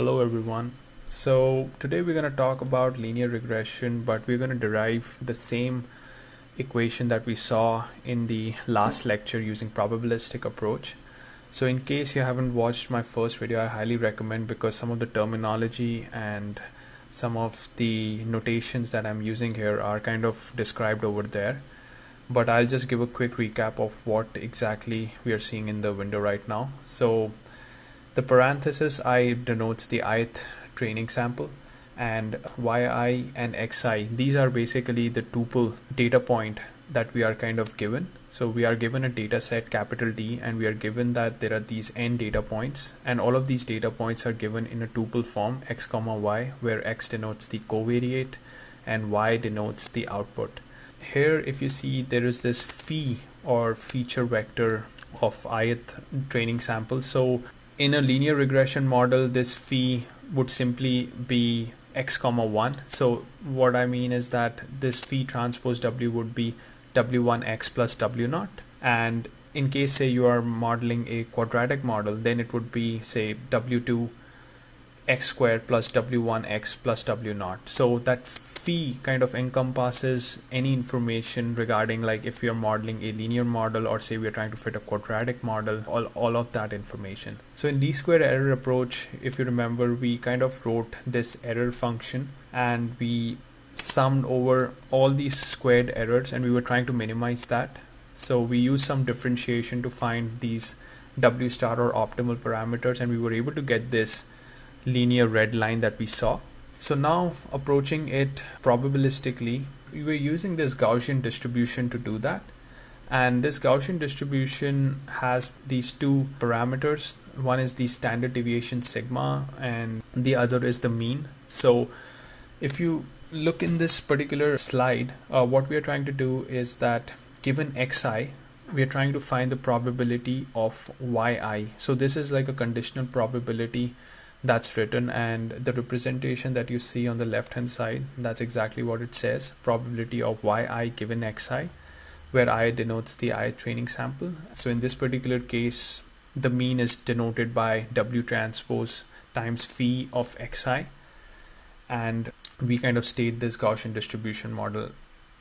Hello everyone. So today we're going to talk about linear regression, but we're going to derive the same equation that we saw in the last lecture using probabilistic approach. So in case you haven't watched my first video, I highly recommend, because some of the terminology and some of the notations that I'm using here are kind of described over there. But I'll just give a quick recap of what exactly we are seeing in the window right now. So the parenthesis I denotes the ith training sample, and yi and xi, these are basically the tuple data point that we are kind of given. So we are given a data set capital D, and we are given that there are these n data points, and all of these data points are given in a tuple form x comma y, where x denotes the covariate and y denotes the output. Here if you see, there is this phi or feature vector of ith training sample. So in a linear regression model, this phi would simply be x comma 1. So what I mean is that this phi transpose w would be w1x plus w0. And in case, say, you are modeling a quadratic model, then it would be, say, w2x squared plus w1x plus w0. So that phi kind of encompasses any information regarding, like, if we are modeling a linear model, or say we are trying to fit a quadratic model, all of that information. So in least square error approach, if you remember, we kind of wrote this error function, and we summed over all these squared errors, and we were trying to minimize that. So we used some differentiation to find these W star or optimal parameters, and we were able to get this linear red line that we saw. So now approaching it probabilistically, we were using this Gaussian distribution to do that. And this Gaussian distribution has these two parameters. One is the standard deviation sigma, and the other is the mean. So if you look in this particular slide, what we are trying to do is that given xi, we are trying to find the probability of yi. So this is like a conditional probability that's written, and the representation that you see on the left hand side, that's exactly what it says: probability of yi given xi, where I denotes the ith training sample. So in this particular case, the mean is denoted by w transpose times phi of xi, and we kind of state this Gaussian distribution model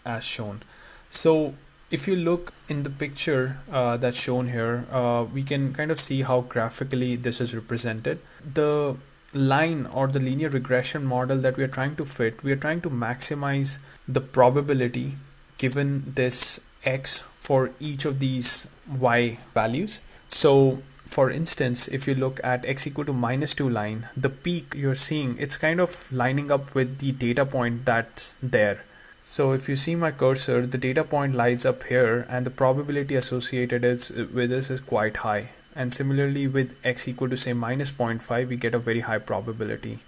as shown. So if you look in the picture that's shown here, we can kind of see how graphically this is represented. The line or the linear regression model that we are trying to fit, we are trying to maximize the probability given this x for each of these y values. So for instance, if you look at x equal to -2 line, the peak you're seeing, it's kind of lining up with the data point that's there. So if you see my cursor, the data point lies up here, and the probability associated with this is quite high. And similarly, with x equal to, say, -0.5, we get a very high probability.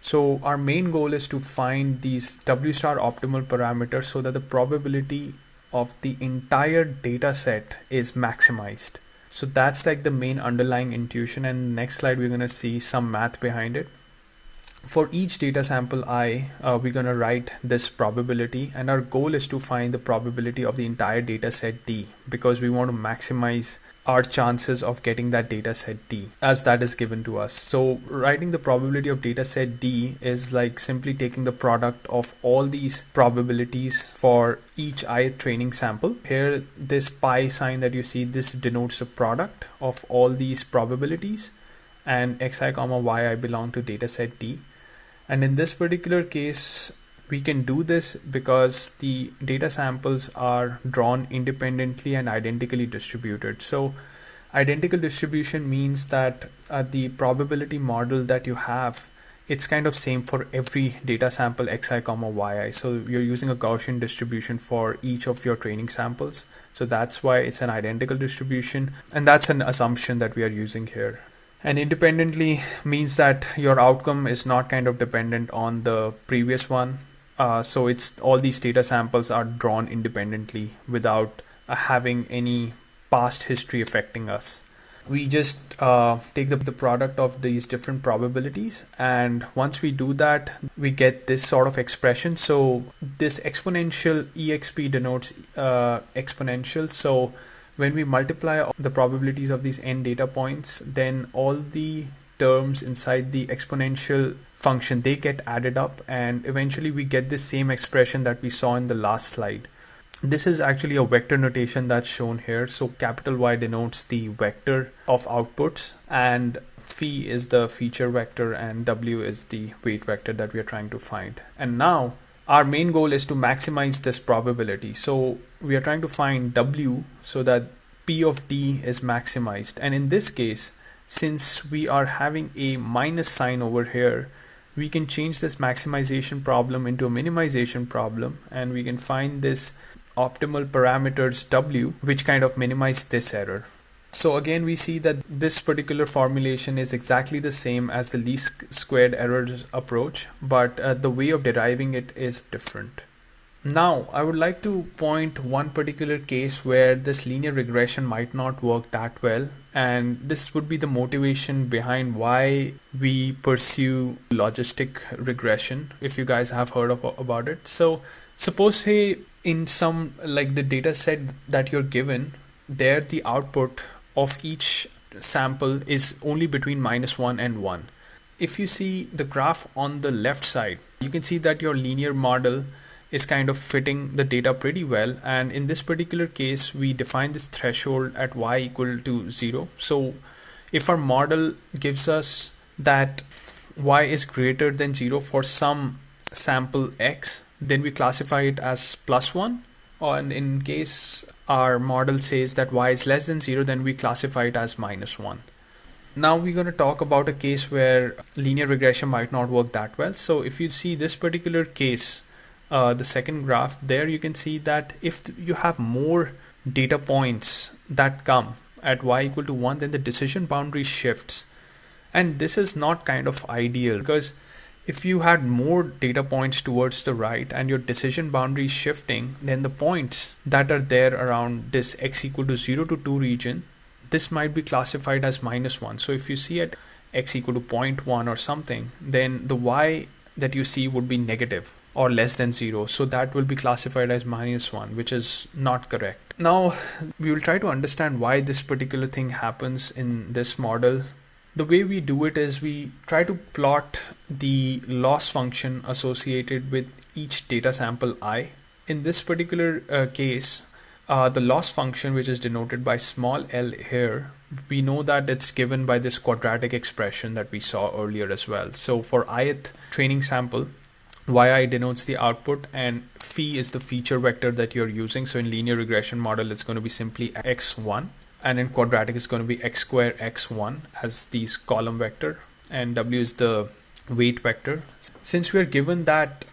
So our main goal is to find these W star optimal parameters so that the probability of the entire data set is maximized. So that's like the main underlying intuition. And next slide, we're going to see some math behind it. For each data sample I, we're going to write this probability, and our goal is to find the probability of the entire data set D, because we want to maximize our chances of getting that data set D as that is given to us. So writing the probability of data set D is like simply taking the product of all these probabilities for each ith training sample. Here, this pi sign that you see, this denotes the product of all these probabilities, and xi comma yi belong to data set D. And in this particular case, we can do this because the data samples are drawn independently and identically distributed. So identical distribution means that the probability model that you have, it's kind of same for every data sample xi comma yi. So you're using a Gaussian distribution for each of your training samples. So that's why it's an identical distribution. And that's an assumption that we are using here. And independently means that your outcome is not kind of dependent on the previous one. So it's all these data samples are drawn independently without having any past history affecting us. We just take the product of these different probabilities. And once we do that, we get this sort of expression. So this exponential exp denotes exponential. So when we multiply the probabilities of these n data points, then all the terms inside the exponential function, they get added up, and eventually we get the same expression that we saw in the last slide. This is actually a vector notation that's shown here. So capital Y denotes the vector of outputs, and phi is the feature vector, and W is the weight vector that we are trying to find. And now our main goal is to maximize this probability. So we are trying to find W so that P of D is maximized. And in this case, since we are having a minus sign over here, we can change this maximization problem into a minimization problem, and we can find this optimal parameters W, which kind of minimize this error. So again, we see that this particular formulation is exactly the same as the least squared errors approach, but the way of deriving it is different. Now, I would like to point one particular case where this linear regression might not work that well, and this would be the motivation behind why we pursue logistic regression, if you guys have heard about it. So suppose, say, in some, like the data set that you're given, there the output of each sample is only between -1 and 1. If you see the graph on the left side, you can see that your linear model is kind of fitting the data pretty well, and in this particular case we define this threshold at y equal to 0. So if our model gives us that y is greater than 0 for some sample x, then we classify it as +1, or in case our model says that y is less than 0, then we classify it as -1. Now we're going to talk about a case where linear regression might not work that well. So if you see this particular case, the second graph there, you can see that if you have more data points that come at y equal to 1, then the decision boundary shifts, and this is not kind of ideal, because if you had more data points towards the right and your decision boundary is shifting, then the points that are there around this x equal to 0 to 2 region, this might be classified as -1. So if you see at x equal to 0.1 or something, then the y that you see would be negative or less than 0, so that will be classified as -1, which is not correct. Now we will try to understand why this particular thing happens in this model. The way we do it is we try to plot the loss function associated with each data sample I. In this particular case, the loss function, which is denoted by small l here, we know that it's given by this quadratic expression that we saw earlier as well. So for ith training sample, yi denotes the output and phi is the feature vector that you're using. So in linear regression model, it's going to be simply x1, and in quadratic it's going to be x squared x1 as these column vector, and w is the weight vector. Since we are given that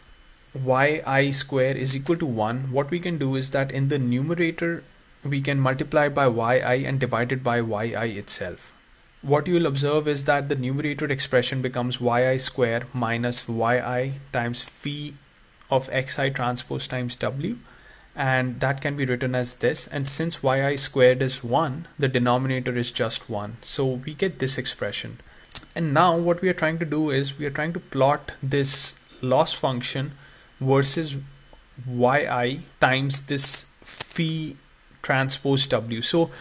yi squared is equal to 1, what we can do is that in the numerator we can multiply by yi and divide it by yi itself. What you'll observe is that the numerator expression becomes yi squared minus yi times phi of xi transpose times w, and that can be written as this. And since yi squared is 1, the denominator is just 1, so we get this expression. And now what we are trying to do is we are trying to plot this loss function versus yi times this phi transpose w. So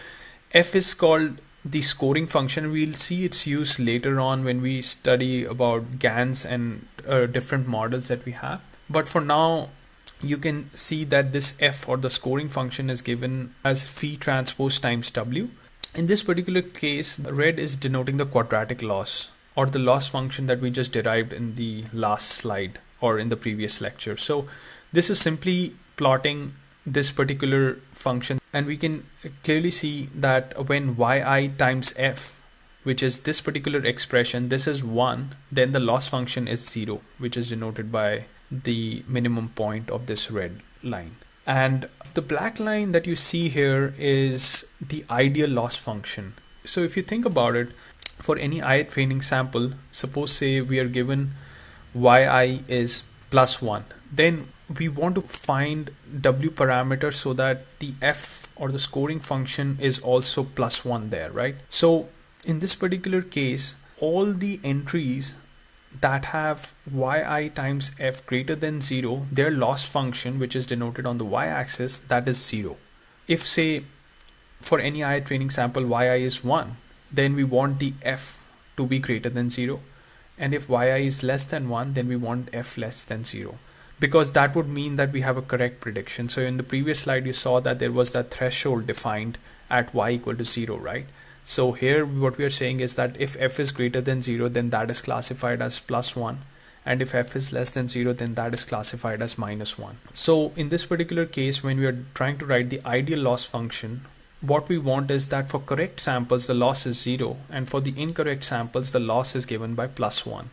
f is called the scoring function. We'll see its use later on when we study about GANs and different models that we have, but for now you can see that this f, or the scoring function, is given as phi transpose times w. In this particular case, red is denoting the quadratic loss, or the loss function that we just derived in the last slide or in the previous lecture. So this is simply plotting this particular function, and we can clearly see that when yi times f, which is this particular expression, this is 1, then the loss function is 0, which is denoted by the minimum point of this red line. And the black line that you see here is the ideal loss function. So if you think about it, for any ith training sample, suppose, say, we are given yi is +1, then we want to find w parameter so that the f, or the scoring function, is also +1 there, right? So in this particular case, all the entries that have yi times f greater than 0, their loss function, which is denoted on the y-axis, that is 0. If, say, for any ith training sample yi is 1, then we want the f to be greater than 0. And if yi is less than 1, then we want f less than 0, because that would mean that we have a correct prediction. So in the previous slide, you saw that there was that threshold defined at y equal to 0, right? So here what we are saying is that if f is greater than 0, then that is classified as plus 1. And if f is less than 0, then that is classified as minus 1. So in this particular case, when we are trying to write the ideal loss function, what we want is that for correct samples, the loss is 0, and for the incorrect samples, the loss is given by plus 1.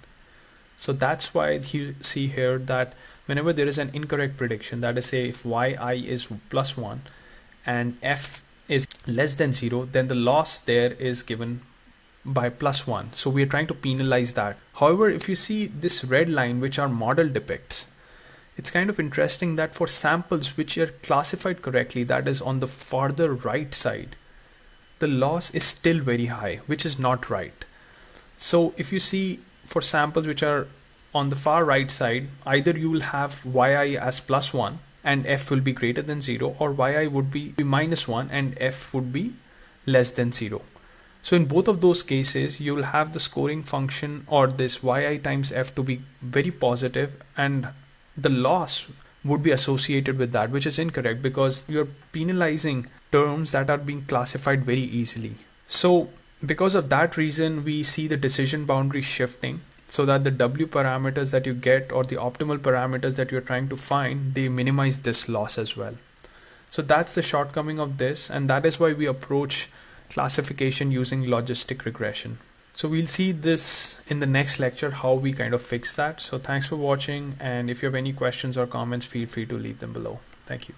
So that's why you see here that whenever there is an incorrect prediction, that is, say if yi is plus 1 and f is less than 0, then the loss there is given by plus 1. So we are trying to penalize that. However, if you see this red line which our model depicts, it's kind of interesting that for samples which are classified correctly, that is on the farther right side, the loss is still very high, which is not right. So if you see for samples which are on the far right side, either you will have yi as plus 1 and f will be greater than 0, or yi would be minus 1 and f would be less than 0. So in both of those cases, you will have the scoring function or this yi times f to be very positive, and the loss would be associated with that, which is incorrect because you're penalizing terms that are being classified very easily. So because of that reason, we see the decision boundary shifting so that the W parameters that you get, or the optimal parameters that you're trying to find, they minimize this loss as well. So that's the shortcoming of this, and that is why we approach classification using logistic regression. So we'll see this in the next lecture, how we kind of fix that. So thanks for watching. And if you have any questions or comments, feel free to leave them below. Thank you.